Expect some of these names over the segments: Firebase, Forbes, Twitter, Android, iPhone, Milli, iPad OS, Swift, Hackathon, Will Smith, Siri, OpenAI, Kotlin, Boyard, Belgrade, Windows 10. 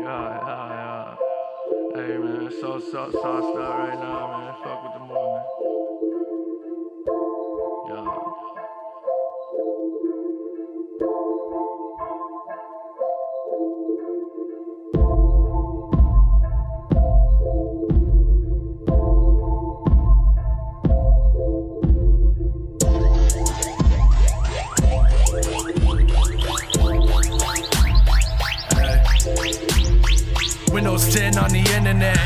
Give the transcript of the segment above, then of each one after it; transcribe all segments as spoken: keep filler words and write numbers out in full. Yeah, yeah, yeah. Hey, man, so, so, so, so right now, man. Fuck with the movement. Windows ten on the internet,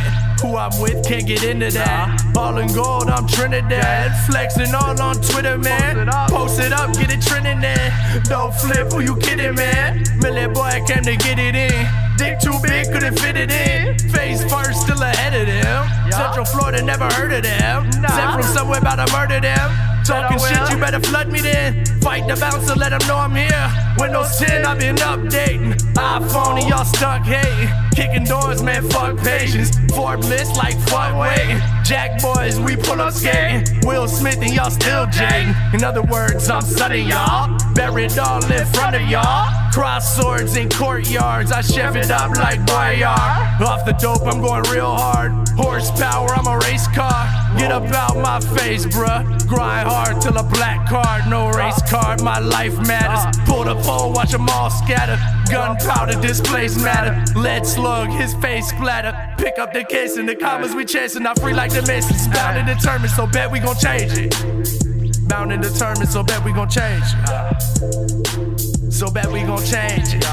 who I'm with can't get into that. Ballin' gold, I'm Trinidad, flexin' all on Twitter, man. Post it up, get it trending there. Don't flip, who you kiddin', man? Millie boy came to get it in. Dick too big, couldn't fit it in. Face first, still ahead of them. Central Florida, never heard of them. Sent from somewhere, about to murder them. Talking shit, you better flood me then. Fight the bouncer, let them know I'm here. Windows ten, I've been updating. iPhone and y'all stuck hating. Kicking doors, man, fuck patience. Forbes list like fuck waiting. Jack boys, we pull up skating. Will Smith and y'all still jading. In other words, I'm sunning y'all. Buried all in front of y'all. Cross swords in courtyards, I chef it up like Boyard. Off the dope, I'm going real hard. Horsepower, I'm a race car. Get up out my face, bruh. Grind hard till a black card. No race card, my life matters. Pull the pole, watch them all scatter. Gunpowder, displays matter. Lead slug, his face splatter. Pick up the case and the commas we chasing. Not free like the missus. Bound and determined, so bet we gon' change it. Bound and determined, so bet we gon' change it. So bet we gon' change it.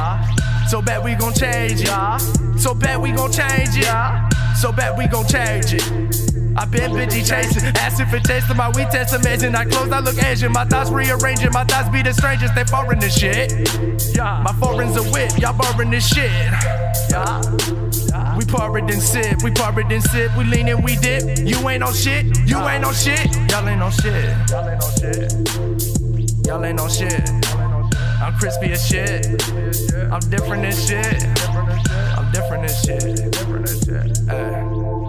So bet we gon' change it. So bet we gon' change it. So bet we gon' change it. I've been busy chasing, asking for taste of my weed, test amazing. I close, I look Asian, my thoughts rearranging, my thoughts be the strangest, they foreign this shit. My foreign's a whip, y'all borrowing this shit. We borrowed and sip, we borrowed and sip, we lean and we dip. You ain't on shit, you ain't on shit. Y'all ain't on shit. Y'all ain't on shit. Y'all ain't on shit. I'm crispy as shit. I'm different as shit. I'm different as shit. Different as shit.